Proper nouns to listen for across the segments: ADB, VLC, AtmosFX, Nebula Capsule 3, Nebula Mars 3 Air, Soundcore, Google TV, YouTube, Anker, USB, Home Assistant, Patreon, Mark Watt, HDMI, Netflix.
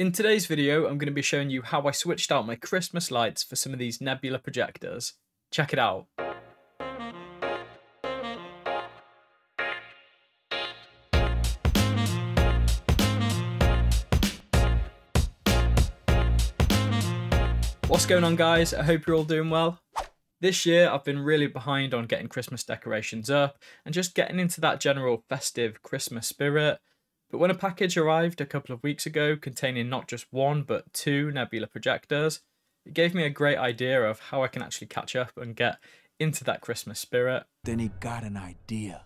In today's video, I'm going to be showing you how I switched out my Christmas lights for some of these Nebula projectors. Check it out. What's going on, guys? I hope you're all doing well. This year, I've been really behind on getting Christmas decorations up and just getting into that general festive Christmas spirit. But when a package arrived a couple of weeks ago containing not just one but two Nebula projectors, it gave me a great idea of how I can actually catch up and get into that Christmas spirit. Then he got an idea.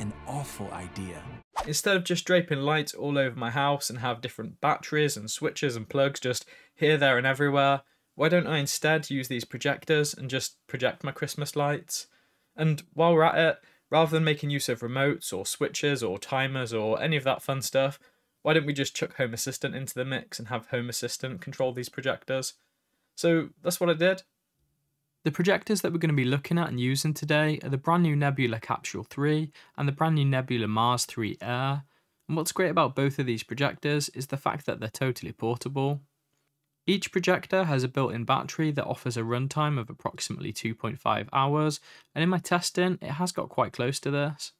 An awful idea. Instead of just draping lights all over my house and have different batteries and switches and plugs just here, there and everywhere, why don't I instead use these projectors and just project my Christmas lights? And while we're at it, rather than making use of remotes or switches or timers or any of that fun stuff, why don't we just chuck Home Assistant into the mix and have Home Assistant control these projectors? So that's what I did. The projectors that we're going to be looking at and using today are the brand new Nebula Capsule 3 and the brand new Nebula Mars 3 Air. And what's great about both of these projectors is the fact that they're totally portable. Each projector has a built-in battery that offers a runtime of approximately 2.5 hours, and in my testing, it has got quite close to this.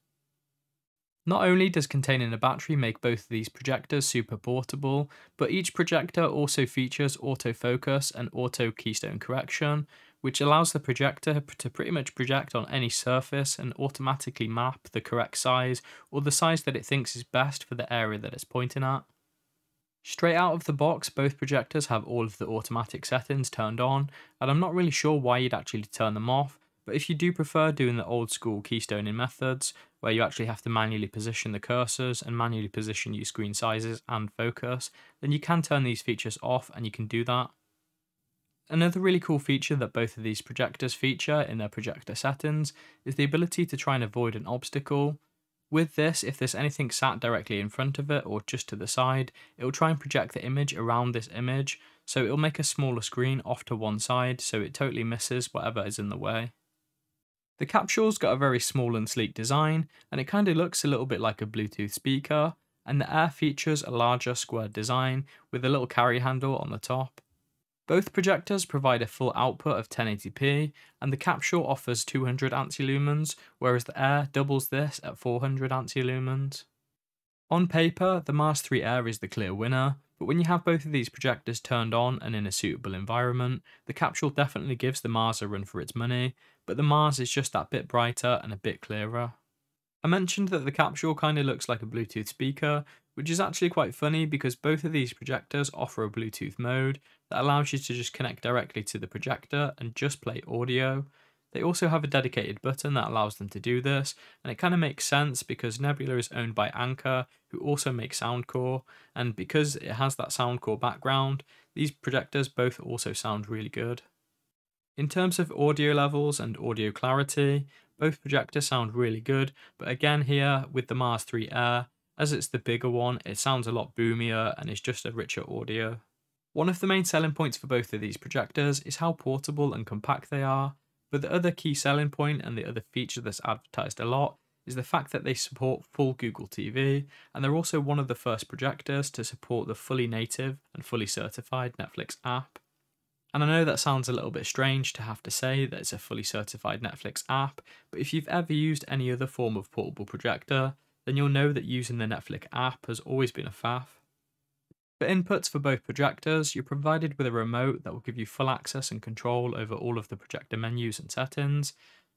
Not only does containing a battery make both of these projectors super portable, but each projector also features autofocus and auto keystone correction, which allows the projector to pretty much project on any surface and automatically map the correct size or the size that it thinks is best for the area that it's pointing at. Straight out of the box, both projectors have all of the automatic settings turned on, and I'm not really sure why you'd actually turn them off, but if you do prefer doing the old school keystoning methods, where you actually have to manually position the cursors and manually position your screen sizes and focus, then you can turn these features off and you can do that. Another really cool feature that both of these projectors feature in their projector settings is the ability to try and avoid an obstacle. With this, if there's anything sat directly in front of it or just to the side, it'll try and project the image around this image, so it'll make a smaller screen off to one side so it totally misses whatever is in the way. The capsule's got a very small and sleek design, and it kind of looks a little bit like a Bluetooth speaker, and the Air features a larger squared design with a little carry handle on the top. Both projectors provide a full output of 1080p, and the capsule offers 200 AU, whereas the Air doubles this at 400 AU. On paper, the Mars 3 Air is the clear winner, but when you have both of these projectors turned on and in a suitable environment, the capsule definitely gives the Mars a run for its money, but the Mars is just that bit brighter and a bit clearer. I mentioned that the capsule kind of looks like a Bluetooth speaker, which is actually quite funny because both of these projectors offer a Bluetooth mode that allows you to just connect directly to the projector and just play audio. They also have a dedicated button that allows them to do this, and it kind of makes sense because Nebula is owned by Anker, who also makes Soundcore, and because it has that Soundcore background, these projectors both also sound really good. In terms of audio levels and audio clarity, both projectors sound really good, but again here with the Mars 3 Air, as it's the bigger one, it sounds a lot boomier and it's just a richer audio. One of the main selling points for both of these projectors is how portable and compact they are, but the other key selling point and the other feature that's advertised a lot is the fact that they support full Google TV, and they're also one of the first projectors to support the fully native and fully certified Netflix app. And I know that sounds a little bit strange to have to say that it's a fully certified Netflix app, but if you've ever used any other form of portable projector, then you'll know that using the Netflix app has always been a faff. For inputs for both projectors, you're provided with a remote that will give you full access and control over all of the projector menus and settings.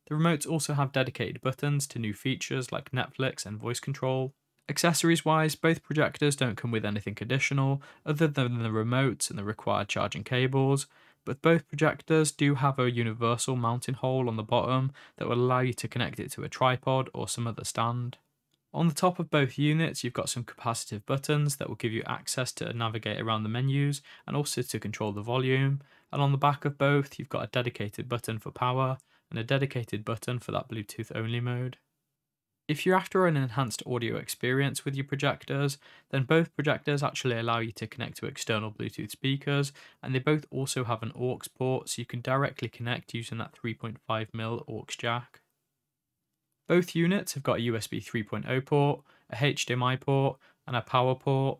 The remotes also have dedicated buttons to new features like Netflix and voice control. Accessories-wise, both projectors don't come with anything additional other than the remotes and the required charging cables, but both projectors do have a universal mounting hole on the bottom that will allow you to connect it to a tripod or some other stand. On the top of both units, you've got some capacitive buttons that will give you access to navigate around the menus and also to control the volume. And on the back of both, you've got a dedicated button for power and a dedicated button for that Bluetooth only mode. If you're after an enhanced audio experience with your projectors, then both projectors actually allow you to connect to external Bluetooth speakers, and they both also have an aux port, so you can directly connect using that 3.5mm aux jack. Both units have got a USB 3.0 port, a HDMI port, and a power port.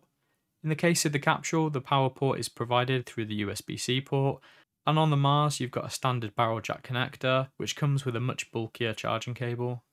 In the case of the capsule, the power port is provided through the USB-C port, and on the Mars you've got a standard barrel jack connector, which comes with a much bulkier charging cable.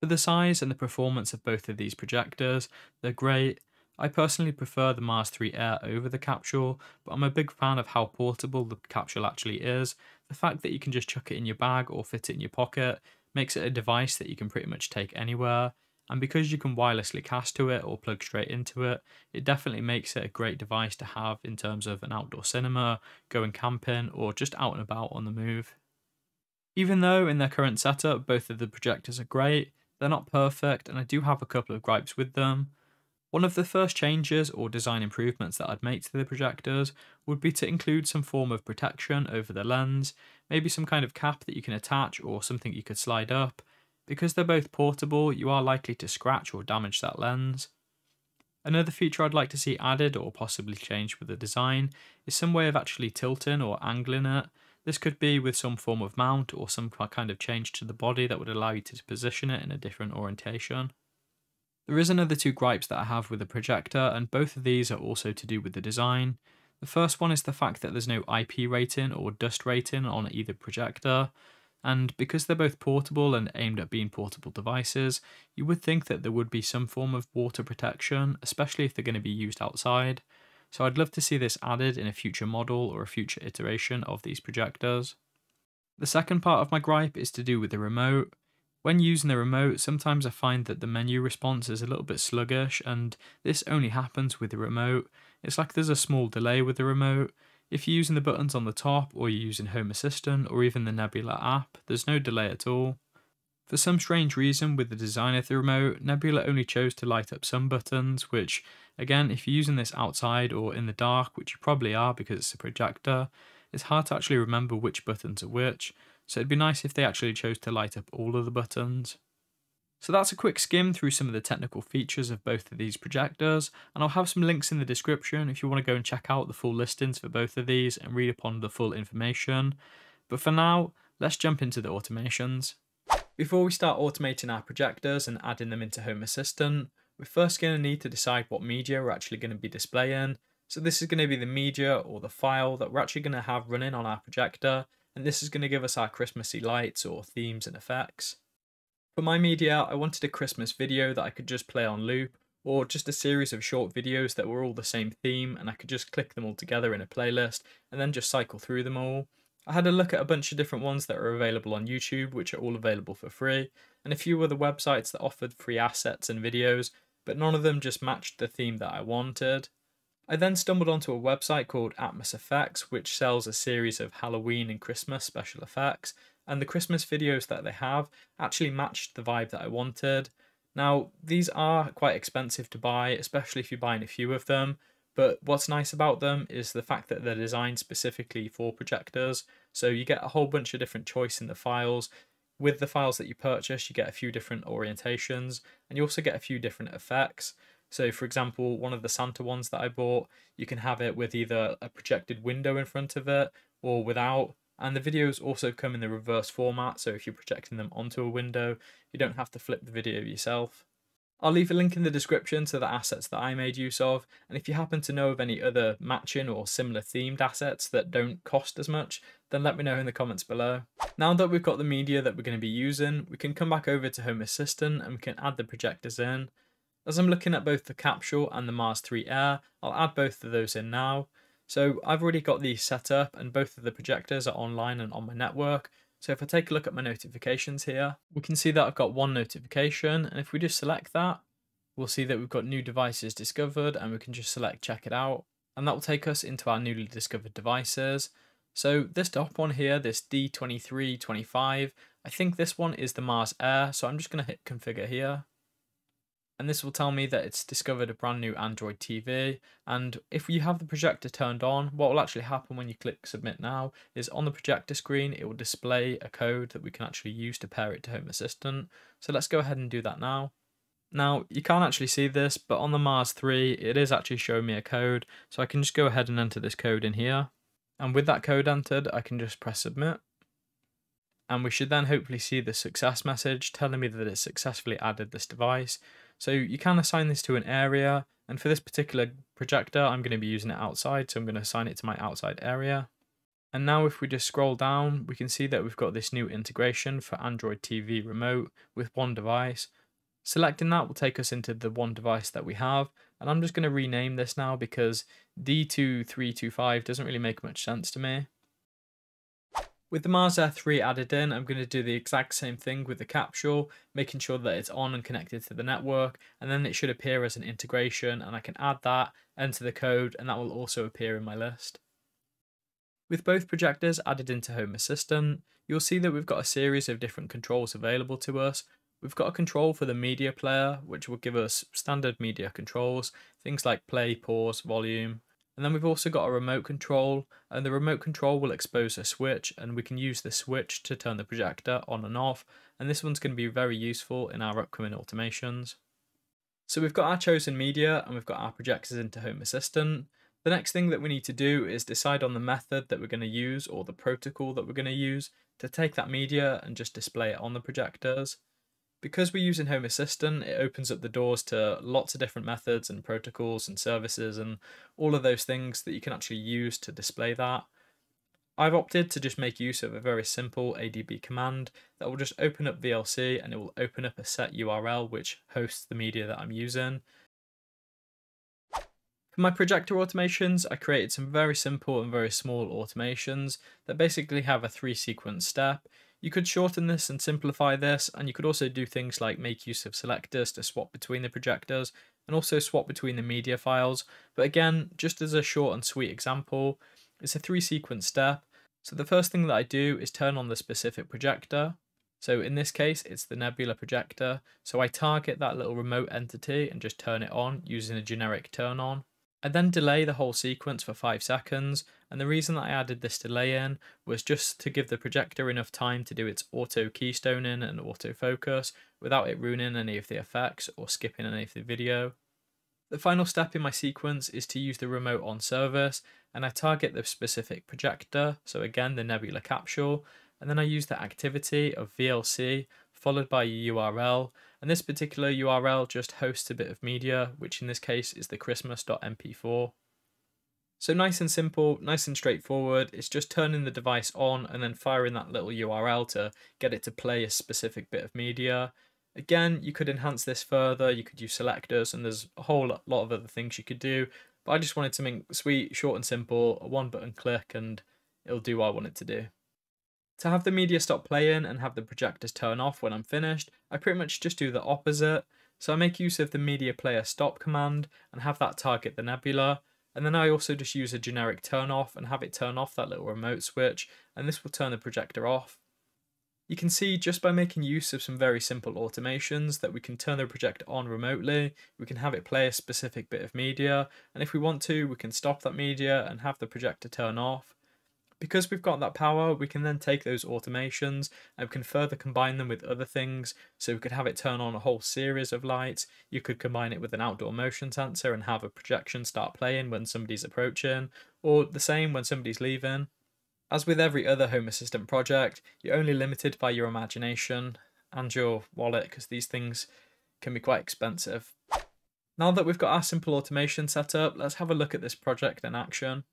For the size and the performance of both of these projectors, they're great. I personally prefer the Mars 3 Air over the capsule, but I'm a big fan of how portable the capsule actually is. The fact that you can just chuck it in your bag or fit it in your pocket makes it a device that you can pretty much take anywhere, and because you can wirelessly cast to it or plug straight into it, it definitely makes it a great device to have in terms of an outdoor cinema, going camping, or just out and about on the move. Even though in their current setup both of the projectors are great, they're not perfect and I do have a couple of gripes with them. One of the first changes or design improvements that I'd make to the projectors would be to include some form of protection over the lens, maybe some kind of cap that you can attach or something you could slide up. Because they're both portable, you are likely to scratch or damage that lens. Another feature I'd like to see added or possibly changed with the design is some way of actually tilting or angling it. This could be with some form of mount or some kind of change to the body that would allow you to position it in a different orientation. There is another two gripes that I have with the projector, and both of these are also to do with the design. The first one is the fact that there's no IP rating or dust rating on either projector, and because they're both portable and aimed at being portable devices, you would think that there would be some form of water protection, especially if they're going to be used outside. So I'd love to see this added in a future model or a future iteration of these projectors. The second part of my gripe is to do with the remote. When using the remote, sometimes I find that the menu response is a little bit sluggish, and this only happens with the remote. It's like there's a small delay with the remote. If you're using the buttons on the top, or you're using Home Assistant, or even the Nebula app, there's no delay at all. For some strange reason with the design of the remote, Nebula only chose to light up some buttons, which again, if you're using this outside or in the dark, which you probably are because it's a projector, it's hard to actually remember which buttons are which. So it'd be nice if they actually chose to light up all of the buttons. So that's a quick skim through some of the technical features of both of these projectors, and I'll have some links in the description if you want to go and check out the full listings for both of these and read upon the full information. But for now, let's jump into the automations. Before we start automating our projectors and adding them into Home Assistant, we're first going to need to decide what media we're actually going to be displaying. So this is going to be the media or the file that we're actually going to have running on our projector, and this is going to give us our Christmassy lights or themes and effects. For my media, I wanted a Christmas video that I could just play on loop, or just a series of short videos that were all the same theme and I could just click them all together in a playlist and then just cycle through them all. I had a look at a bunch of different ones that are available on YouTube, which are all available for free, and a few other websites that offered free assets and videos, but none of them just matched the theme that I wanted. I then stumbled onto a website called AtmosFX, which sells a series of Halloween and Christmas special effects, and the Christmas videos that they have actually matched the vibe that I wanted. Now, these are quite expensive to buy, especially if you're buying a few of them, but what's nice about them is the fact that they're designed specifically for projectors, so you get a whole bunch of different choice in the files. With the files that you purchase, you get a few different orientations, and you also get a few different effects. So for example, one of the Santa ones that I bought, you can have it with either a projected window in front of it or without. And the videos also come in the reverse format, so if you're projecting them onto a window, you don't have to flip the video yourself. I'll leave a link in the description to the assets that I made use of, and if you happen to know of any other matching or similar themed assets that don't cost as much, then let me know in the comments below. Now that we've got the media that we're going to be using, we can come back over to Home Assistant and we can add the projectors in. As I'm looking at both the capsule and the Mars 3 Air, I'll add both of those in now. So I've already got these set up and both of the projectors are online and on my network. So if I take a look at my notifications here, we can see that I've got one notification, and if we just select that, we'll see that we've got new devices discovered, and we can just select check it out, and that will take us into our newly discovered devices. So this top one here, this D2325, I think this one is the Mars Air, so I'm just going to hit configure here. And this will tell me that it's discovered a brand new Android TV, and if you have the projector turned on, what will actually happen when you click submit now is on the projector screen it will display a code that we can actually use to pair it to Home Assistant. So let's go ahead and do that now. Now you can't actually see this, but on the Mars 3 it is actually showing me a code, so I can just go ahead and enter this code in here, and with that code entered I can just press submit. And we should then hopefully see the success message telling me that it successfully added this device. So you can assign this to an area, And for this particular projector, I'm going to be using it outside, so I'm going to assign it to my outside area. And now if we just scroll down, we can see that we've got this new integration for Android TV remote with one device. Selecting that will take us into the one device that we have. And I'm just going to rename this now because D2325 doesn't really make much sense to me. With the Mars Air 3 added in, I'm going to do the exact same thing with the capsule, making sure that it's on and connected to the network, and then it should appear as an integration, and I can add that, enter the code, and that will also appear in my list. With both projectors added into Home Assistant, you'll see that we've got a series of different controls available to us. We've got a control for the media player, which will give us standard media controls, things like play, pause, volume. And then we've also got a remote control, and the remote control will expose a switch, and we can use the switch to turn the projector on and off, and this one's going to be very useful in our upcoming automations. So we've got our chosen media and we've got our projectors into Home Assistant. The next thing that we need to do is decide on the method that we're going to use, or the protocol that we're going to use to take that media and just display it on the projectors. Because we're using Home Assistant, it opens up the doors to lots of different methods and protocols and services and all of those things that you can actually use to display that. I've opted to just make use of a very simple ADB command that will just open up VLC, and it will open up a set URL which hosts the media that I'm using. For my projector automations, I created some very simple and very small automations that basically have a 3-sequence step. You could shorten this and simplify this, and you could also do things like make use of selectors to swap between the projectors and also swap between the media files. But again, just as a short and sweet example, it's a 3-sequence step. So the first thing that I do is turn on the specific projector. So in this case, it's the Nebula projector. So I target that little remote entity and just turn it on using a generic turn on. I then delay the whole sequence for 5 seconds, and the reason that I added this delay in was just to give the projector enough time to do its auto keystoning and autofocus without it ruining any of the effects or skipping any of the video. The final step in my sequence is to use the remote on service, and I target the specific projector, so again the Nebula capsule, and then I use the activity of VLC followed by a URL. And this particular URL just hosts a bit of media, which in this case is the Christmas.mp4. So nice and simple, nice and straightforward. It's just turning the device on and then firing that little URL to get it to play a specific bit of media. Again, you could enhance this further. You could use selectors, and there's a whole lot of other things you could do. But I just wanted something sweet, short and simple, a one-button click, and it'll do what I want it to do. To have the media stop playing and have the projectors turn off when I'm finished, I pretty much just do the opposite. So I make use of the media player stop command and have that target the Nebula. And then I also just use a generic turn off and have it turn off that little remote switch, and this will turn the projector off. You can see just by making use of some very simple automations that we can turn the projector on remotely, we can have it play a specific bit of media, and if we want to, we can stop that media and have the projector turn off. Because we've got that power, we can then take those automations and we can further combine them with other things. So we could have it turn on a whole series of lights. You could combine it with an outdoor motion sensor and have a projection start playing when somebody's approaching, or the same when somebody's leaving. As with every other Home Assistant project, you're only limited by your imagination and your wallet, because these things can be quite expensive. Now that we've got our simple automation set up, let's have a look at this project in action.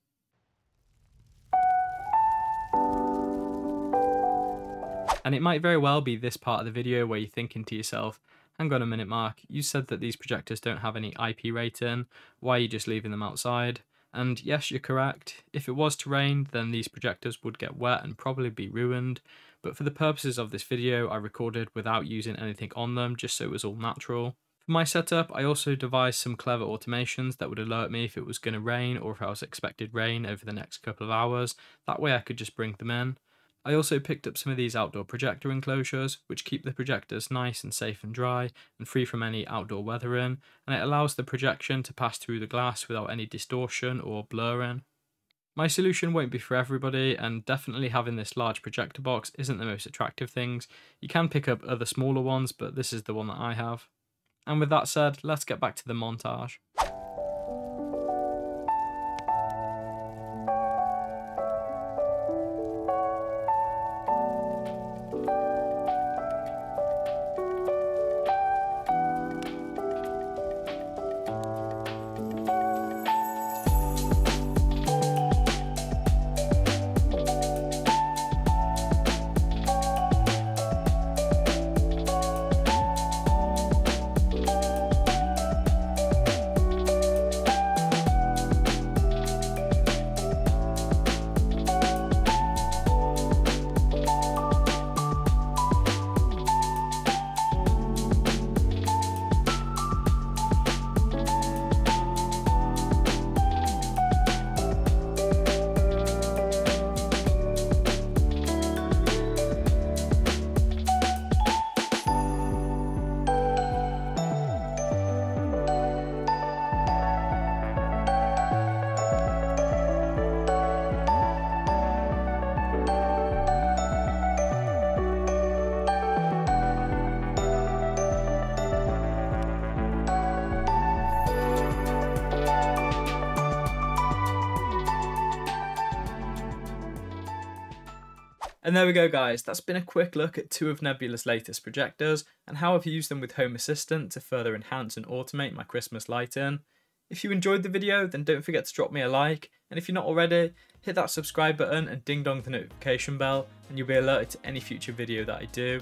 And it might very well be this part of the video where you're thinking to yourself, hang on a minute Mark, you said that these projectors don't have any IP rating, why are you just leaving them outside? And yes, you're correct, if it was to rain then these projectors would get wet and probably be ruined, but for the purposes of this video I recorded without using anything on them just so it was all natural. For my setup I also devised some clever automations that would alert me if it was going to rain or if I was expected rain over the next couple of hours, that way I could just bring them in. I also picked up some of these outdoor projector enclosures, which keep the projectors nice and safe and dry and free from any outdoor weathering, and it allows the projection to pass through the glass without any distortion or blurring. My solution won't be for everybody, and definitely having this large projector box isn't the most attractive things. You can pick up other smaller ones, but this is the one that I have. And with that said, let's get back to the montage. And there we go, guys. That's been a quick look at two of Nebula's latest projectors and how I've used them with Home Assistant to further enhance and automate my Christmas lighting. If you enjoyed the video, then don't forget to drop me a like. And if you're not already, hit that subscribe button and ding dong the notification bell, and you'll be alerted to any future video that I do.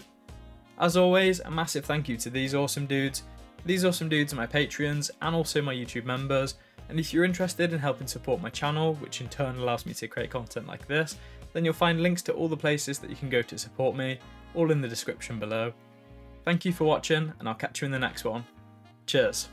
As always, a massive thank you to these awesome dudes. These awesome dudes are my Patreons and also my YouTube members. And if you're interested in helping support my channel, which in turn allows me to create content like this, then you'll find links to all the places that you can go to support me, all in the description below. Thank you for watching, and I'll catch you in the next one. Cheers.